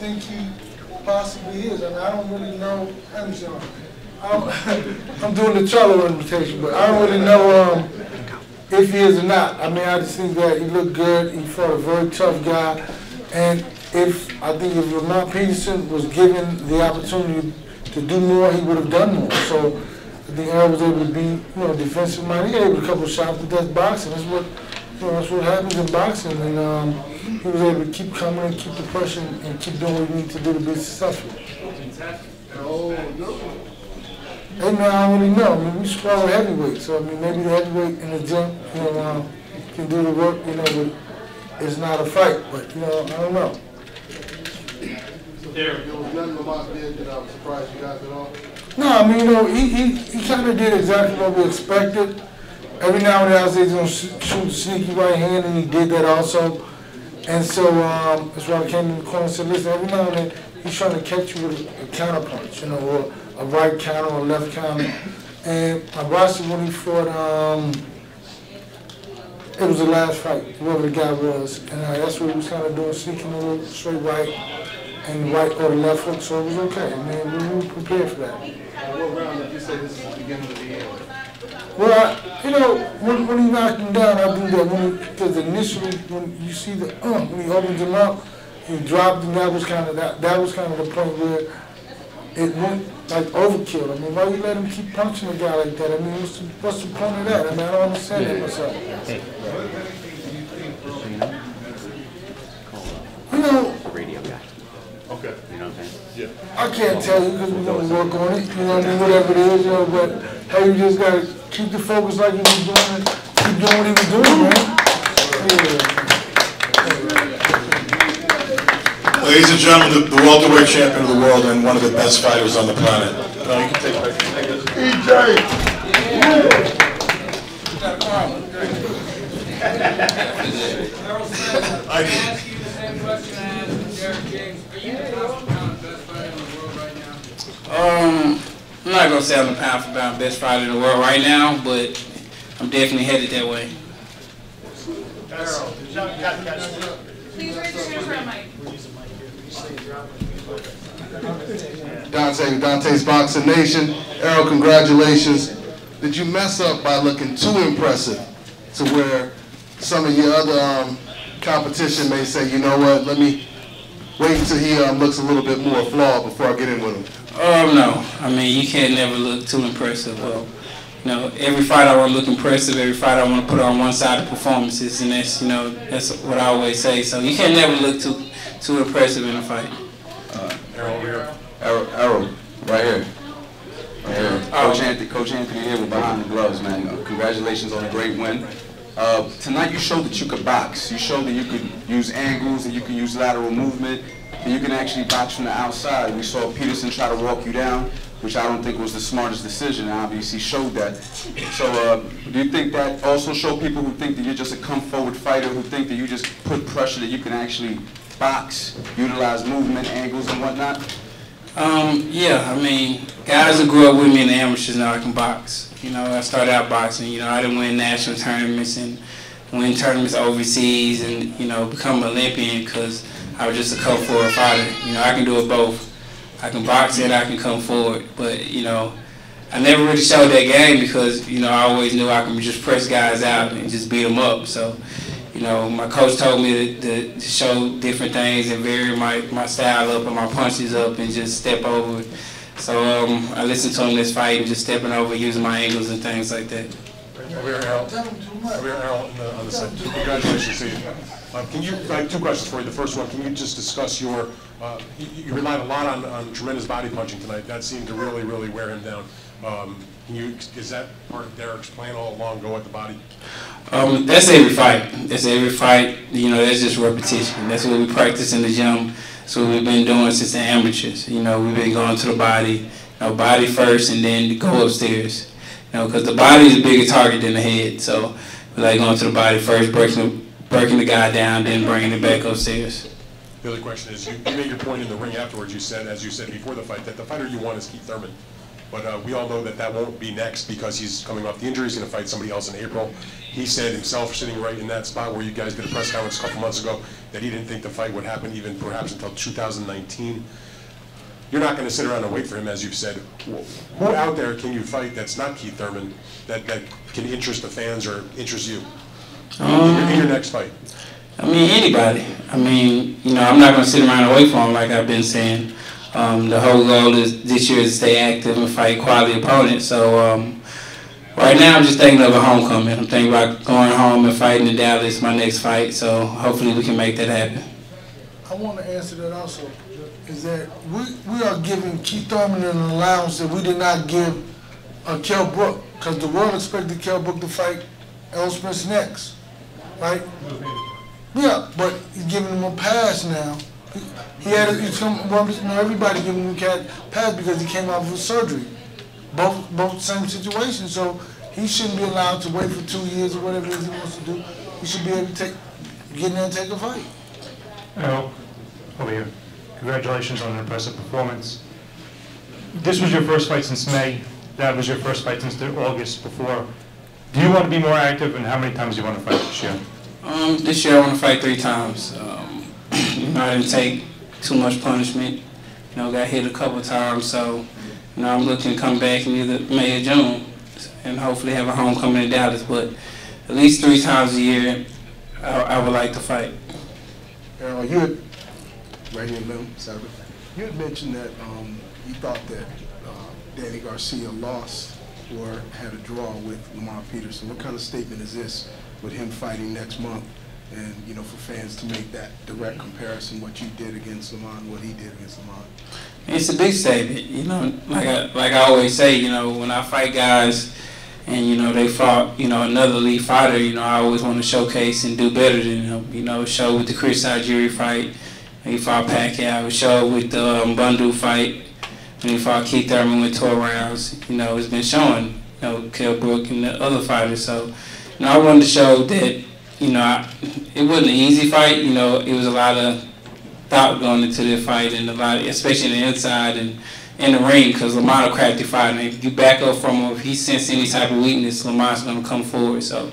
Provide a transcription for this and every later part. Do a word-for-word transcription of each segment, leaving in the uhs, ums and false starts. think he possibly is. I mean, I don't really know. I'm sorry. I'm, I'm doing the Charlo invitation, but I don't really know um, if he is or not. I mean, I just think that he looked good. He fought a very tough guy. And if I think if Lamont Peterson was given the opportunity to do more, he would have done more. So I think Errol was able to be, you know, defensive minded. He got able to couple shots, but that's boxing. That's what, you know, that's what happens in boxing. And um, he was able to keep coming and keep the pressure and keep doing what we need to do to be successful. Oh, no. And now I really know. I mean, we strong heavyweight, so I mean, maybe the heavyweight in the gym, you know, um, can do the work. You know, but it's not a fight. But you know, I don't know. There, there was nothing Lamont did that I was surprised you guys at all. No, I mean, you know, he he, he kind of did exactly what we expected. Every now and then I was he's gonna shoot, shoot a sneaky right hand, and he did that also. And so um, that's why I came in the corner and said, listen, every now and then he's trying to catch you with a, a counter punch, you know, or a right counter or a left counter. And I watched him when he fought, um, it was the last fight, whoever the guy was. And uh, that's what he was kind of doing, sneaking a little straight right and right or the left hook, so it was okay. I mean, we were prepared for that. What round did you say this is the beginning of the year? Well, I, you know, when, when he knocked him down, I do that when he, because initially when you see the uh, when he opens him up, he dropped him. That was kind of that. That was kind of the point where it went like overkill. I mean, why you let him keep punching a guy like that? I mean, what's the, what's the point of that? I mean, I don't understand that myself. You know, radio guy. Okay. You know what I'm saying? Yeah. I can't tell you because we're going to work on it. You know what I mean? Whatever it is, you know. But hey, you just gotta keep the focus like you was doing. Keep doing what he was doing, man. Yeah. Ladies and gentlemen, the, the welterweight champion of the world and one of the best fighters on the planet. No, you can take it. E J. I can ask you the same question I asked Derek James. Are you the top pound best fighter in the world right now? Um, I'm not gonna say I'm the pound for pound best fighter in the world right now, but I'm definitely headed that way. Errol, did you catch it? Please register for a mic. Dante, Dante's Boxing Nation. Errol, congratulations. Did you mess up by looking too impressive to where some of your other um, competition may say, you know what, let me wait until he um, looks a little bit more flawed before I get in with him? Um, no. I mean, you can't never look too impressive. Well, you know, every fight I want to look impressive, every fight I want to put on one side of performances, and that's, you know, that's what I always say. So you can't never look too too impressive in a fight. Uh, Errol here. Errol, Errol, right here. Right here. Oh. Coach Anthony, Coach Anthony here with Behind the Gloves, man. Uh, congratulations on a great win. Uh, tonight you showed that you could box. You showed that you could use angles and you could use lateral movement. And you can actually box from the outside. We saw Peterson try to walk you down, which I don't think was the smartest decision. I obviously showed that. So uh, do you think that also showed people who think that you're just a come-forward fighter, who think that you just put pressure, that you can actually box, utilize movement, angles, and whatnot? Um, yeah, I mean, guys that grew up with me in the amateurs now I can box. You know, I started out boxing. You know, I didn't win national tournaments and win tournaments overseas and, you know, become an Olympian because I was just a come forward fighter. You know, I can do it both. I can box and I can come forward. But, you know, I never really showed that game because, you know, I always knew I could just press guys out and just beat them up. So, you know, my coach told me to, to, to show different things and vary my, my style up and my punches up and just step over. So um, I listened to him this fight and just stepping over, using my angles and things like that. Over here, Errol. Over here, Errol, on the other side. Congratulations to you. Um, can you, I have two questions for you. The first one, can you just discuss your, uh, you, you relied a lot on, on tremendous body punching tonight. That seemed to really, really wear him down. Um, can you, is that part of Derek's plan all along, go at the body? Um, that's every fight. That's every fight. You know, that's just repetition. That's what we practice in the gym. That's what we've been doing since the amateurs. You know, we've been going to the body, you know, body first and then go upstairs. You know, because the body is a bigger target than the head. So we like going to the body first, breaking, breaking the guy down, then bringing it back upstairs. The other question is, you, you made your point in the ring afterwards. You said, as you said before the fight, that the fighter you want is Keith Thurman. But uh, we all know that that won't be next because he's coming off the injury. He's going to fight somebody else in April. He said himself, sitting right in that spot where you guys did a press conference a couple months ago, that he didn't think the fight would happen even perhaps until two thousand nineteen. You're not going to sit around and wait for him, as you've said. Who out there can you fight that's not Keith Thurman that, that can interest the fans or interest you um, in, your, in your next fight? I mean, anybody. I mean, you know, I'm not going to sit around and wait for him like I've been saying. Um, the whole goal is this year is to stay active and fight quality opponents. So um, right now I'm just thinking of a homecoming. I'm thinking about going home and fighting in Dallas, my next fight. So hopefully we can make that happen. I want to answer that also, is that we, we are giving Keith Thurman an allowance that we did not give uh, Kell Brook, because the world expected Kell Brook to fight Errol Spence next, right? Yeah, but he's giving him a pass now. He had a, he's come, well, you know, everybody giving him a pass because he came out of surgery. Both both same situation, so he shouldn't be allowed to wait for two years or whatever it is he wants to do. He should be able to take, get in there and take a fight. Errol, over here. Congratulations on an impressive performance. This was your first fight since May. That was your first fight since August before. Do you want to be more active, and how many times do you want to fight this year? Um, this year I want to fight three times. Um, you know, I didn't take too much punishment. You know, got hit a couple times, so you know, I'm looking to come back in either May or June, and hopefully have a homecoming in Dallas. But at least three times a year, I, I would like to fight. Errol, you had, right here, Lim, sorry, you had mentioned that um, you thought that uh, Danny Garcia lost or had a draw with Lamont Peterson. What kind of statement is this with him fighting next month? And, you know, for fans to make that direct comparison, what you did against Lamont, what he did against Lamont. It's a big statement. You know, like I, like I always say, you know, when I fight guys and, you know, they fought, you know, another lead fighter, you know, I always want to showcase and do better than him. You know, show with the Chris Algieri fight, when he fought Pacquiao, show with the um, Bundu fight, when he fought Keith Thurman with twelve rounds. You know, it's been showing, you know, Kell Brook and the other fighters. So, you know, I wanted to show that, you know, I, it wasn't an easy fight. You know, it was a lot of thought going into the fight, and a lot, of, especially in the inside and in the ring, because Lamont a crafty fighter. And if you back up from him, if he senses any type of weakness, Lamont's going to come forward. So,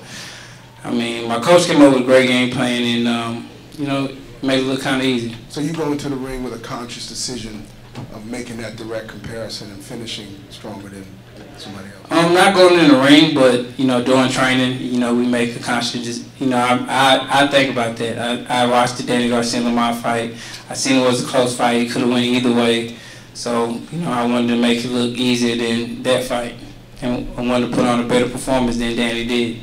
I mean, my coach came up with a great game plan, and, um, you know, made it look kind of easy. So you go into the ring with a conscious decision of making that direct comparison and finishing stronger than somebody else? I'm not going in the ring, but, you know, during training, you know, we make a conscious, you know, I I, I think about that. I, I watched the Danny Garcia Lamont fight. I seen it was a close fight. It could have went either way. So, you know, I wanted to make it look easier than that fight. And I wanted to put on a better performance than Danny did.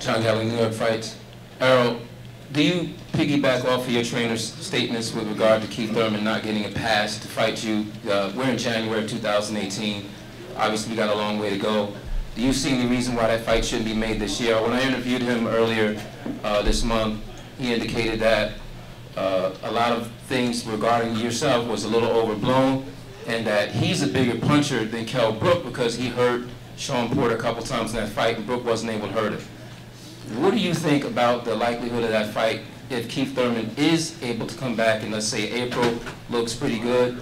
John Galley, New York Fights. Errol, do you piggyback off of your trainer's statements with regard to Keith Thurman not getting a pass to fight you? Uh, we're in January of two thousand eighteen. Obviously, we got a long way to go. Do you see any reason why that fight shouldn't be made this year? When I interviewed him earlier uh, this month, he indicated that uh, a lot of things regarding yourself was a little overblown, and that he's a bigger puncher than Kell Brook because he hurt Shawn Porter a couple times in that fight, and Brook wasn't able to hurt him. What do you think about the likelihood of that fight if Keith Thurman is able to come back in, let's say, April, looks pretty good?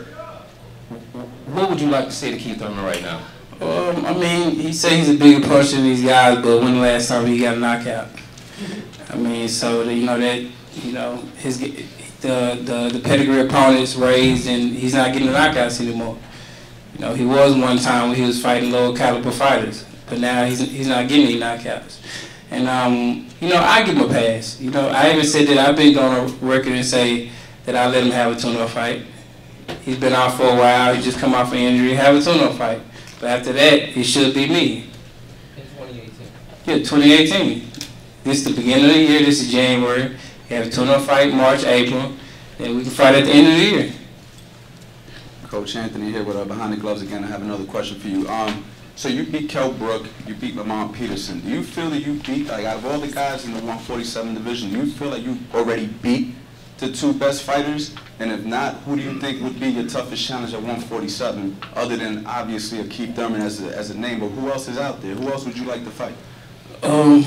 What would you like to say to Keith Thurman right now? Um, I mean, he say he's a bigger puncher than these guys, but when the last time he got a knockout? I mean, so, the, you know, that, you know, his the, the, the pedigree opponent is raised, and he's not getting knockouts anymore. You know, he was one time when he was fighting lower caliber fighters, but now he's, he's not getting any knockouts. And, um, you know, I give him a pass. You know, I even said that I've been going to record and say that I let him have a tune-up fight. He's been out for a while. He just come off an injury, have a tune-up fight. But after that, it should be me. In twenty eighteen? Yeah, twenty eighteen. This is the beginning of the year. This is January. We have a tune-up fight March, April. Then we can fight at the end of the year. Coach Anthony here with uh, Behind the Gloves again. I have another question for you. Um, So you beat Kell Brook, you beat Lamont Peterson. Do you feel that you beat, like out of all the guys in the one forty-seven division, do you feel like you already beat the two best fighters? And if not, who do you think would be your toughest challenge at one forty-seven, other than obviously a Keith Thurman as a, as a name, but who else is out there? Who else would you like to fight? Um,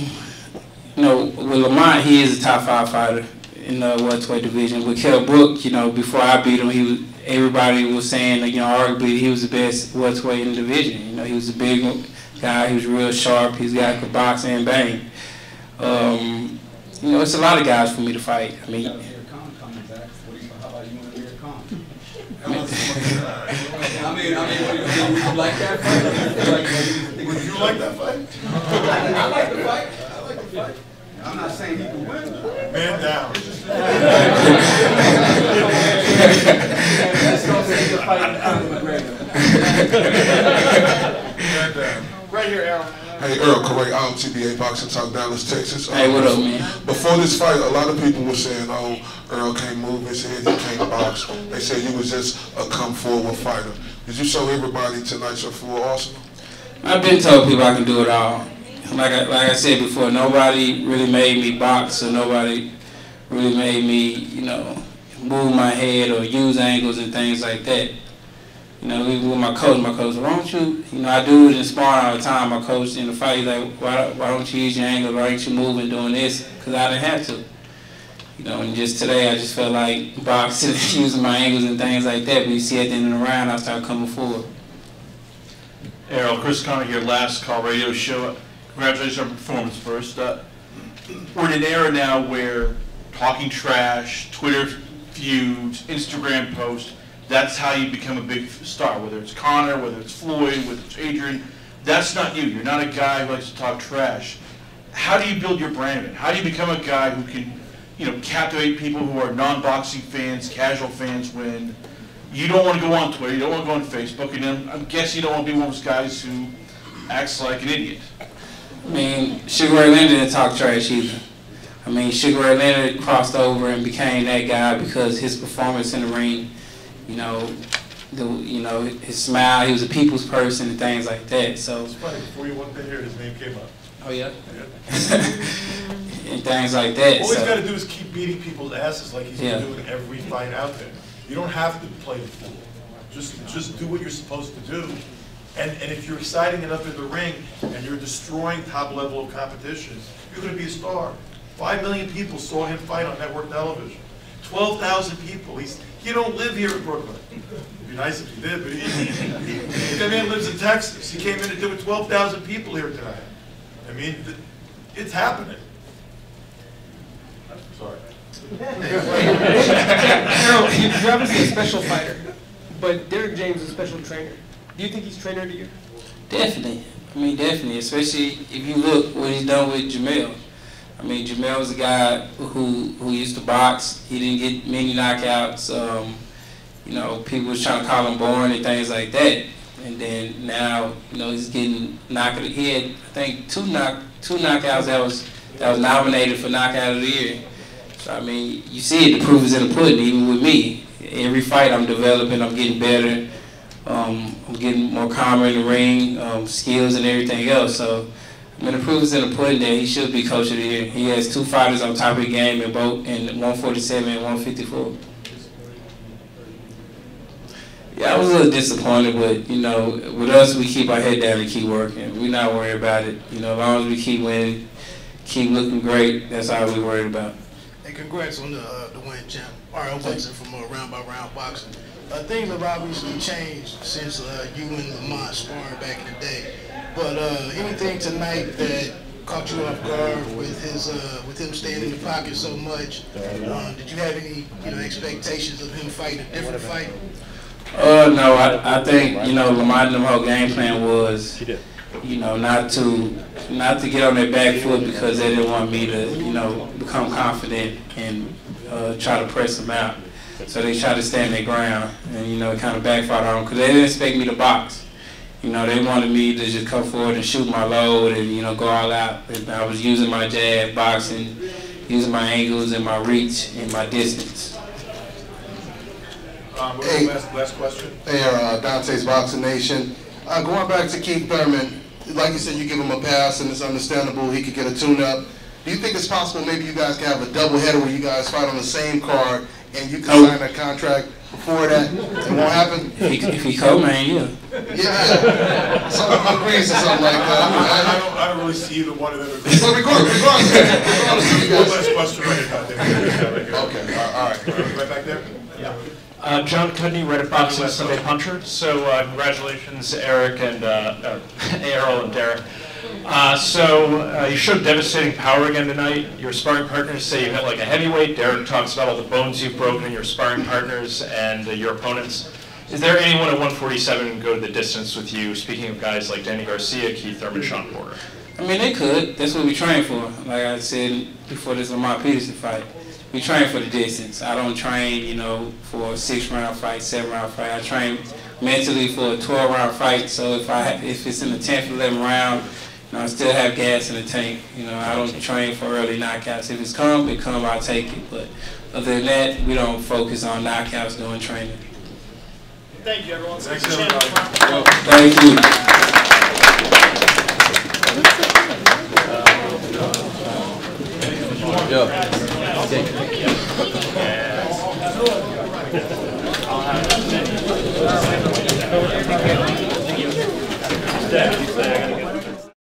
you know, with Lamont, he is a top five fighter in the welterweight division. With Kell Brook, you know, before I beat him, he was everybody was saying that, you know, arguably he was the best welterweight in the division. You know, he was a big guy, he was real sharp, he's a guy who could box and bang. Um, you know, it's a lot of guys for me to fight. I mean, I mean, I mean, I mean, would you like that fight? Would you like that fight? I like the fight. I like the fight. I'm not saying he can win. Man down. Let's go see the fight in front of McGregor. Right here, Errol. Hey, Errol, correct. I'm T B A Boxing Talk, Dallas, Texas. Um, hey, what up, man? Before this fight, a lot of people were saying, oh, Errol can't move his head, he can't box. They said he was just a come-forward fighter. Did you show everybody tonight your full arsenal? I've been told people I can do it all. Like I, like I said before, nobody really made me box, or nobody really made me, you know, move my head or use angles and things like that. You know, even with my coach, my coach, why don't you, you know, I do it in sparring all the time. My coach in the fight, he's like, why, why don't you use your angle? Why aren't you moving doing this? Because I didn't have to. You know, and just today I just felt like boxing, using my angles and things like that. But you see at the end of the round, I start coming forward. Errol, Chris Conner, your last call radio show. Congratulations on your performance first. Uh, we're in an era now where talking trash, Twitter feuds, Instagram posts, that's how you become a big star, whether it's Connor, whether it's Floyd, whether it's Adrian. That's not you. You're not a guy who likes to talk trash. How do you build your brand? How do you become a guy who can, you know, captivate people who are non-boxing fans, casual fans, when you don't want to go on Twitter, you don't want to go on Facebook, and then I guess you don't want to be one of those guys who acts like an idiot? I mean, Sugar Ray Leonard didn't talk trash either. I mean, Sugar Ray Leonard crossed over and became that guy because his performance in the ring, you know, the, you know, his smile, he was a people's person and things like that. So it's funny, before you went to hear, his name came up. Oh, yeah? Yeah. And things like that. All so. He's got to do is keep beating people's asses like he's yeah. been doing every fight out there. You don't have to play the fool. Just, just do what you're supposed to do. And, and if you're exciting enough in the ring and you're destroying top level of competition, you're going to be a star. Five million people saw him fight on network television. twelve thousand people. He's, he don't live here in Brooklyn. It'd be nice if he did, but he, he, that man lives in Texas. He came in and did with twelve thousand people here tonight. I mean, it's happening. I'm sorry. Errol, you're obviously a special fighter, but Derek James is a special trainer. Do you think he's trainer to you? Definitely. I mean, definitely, especially if you look what he's done with Jamel. I mean, Jamel was a guy who, who used to box. He didn't get many knockouts. Um, you know, people was trying to call him boring and things like that. And then now, you know, he's getting knocked. He had, I think, two knock two knockouts that was that was nominated for knockout of the year. So I mean, you see it. The proof is in the pudding. Even with me, every fight I'm developing, I'm getting better. Um, I'm getting more calmer in the ring, um, skills and everything else. So. I mean, the proof is in the pudding that he should be coach of the year. He has two fighters on top of the game in both, in one forty-seven and one fifty-four. Yeah, I was a little disappointed, but, you know, with us, we keep our head down and keep working. We're not worried about it. You know, as long as we keep winning, keep looking great, that's all we're worried about. Hey, congrats on the, uh, the win, champ. Errol Spence from uh, Round by Round Boxing. Uh, things have obviously changed since uh, you and Lamont sparring back in the day. But uh, anything tonight that caught you off guard with his uh, with him staying in the pocket so much? Um, did you have any you know expectations of him fighting a different fight? Uh, no, I I think you know Lamont and the whole game plan was you know not to not to get on their back foot because they didn't want me to you know become confident and uh, try to press them out. So they tried to stand their ground, and you know it kind of backfired on them because they didn't expect me to box. You know, they wanted me to just come forward and shoot my load and, you know, go all out. And I was using my jab, boxing, using my angles and my reach and my distance. Um, hey, last, last question. Hey, uh, Dante's Boxing Nation. Uh, going back to Keith Thurman, like you said, you give him a pass and it's understandable he could get a tune-up. Do you think it's possible maybe you guys can have a double-header where you guys fight on the same card and you can nope. sign a contract before that? It won't happen? If he, if he come, man, yeah. Yeah, some agrees or something like that. I don't, I don't, I don't really see either one of them. So regardless, regardless, regardless, one last question right about there. Okay, all right. Right back there? Yeah. Uh, John Cudney, right at Boxing Sunday Puncher. So uh, congratulations, Eric and uh, Errol and Derek. Uh, so uh, you showed devastating power again tonight. Your sparring partners say you hit like a heavyweight. Derek talks about all the bones you've broken in your sparring partners and uh, your opponents. Is there anyone at one forty-seven who can go the distance with you, speaking of guys like Danny Garcia, Keith Thurman, Shawn Porter? I mean, they could. That's what we train for. Like I said before this Lamont Peterson fight, we train for the distance. I don't train, you know, for a six-round fight, seven-round fight. I train mentally for a twelve-round fight. So if I if it's in the tenth, eleventh round, you know, I still have gas in the tank. You know, I don't train for early knockouts. If it's come, it come, I'll take it. But other than that, we don't focus on knockouts during training. Thank you, everyone. Thanks, everybody. Thank you.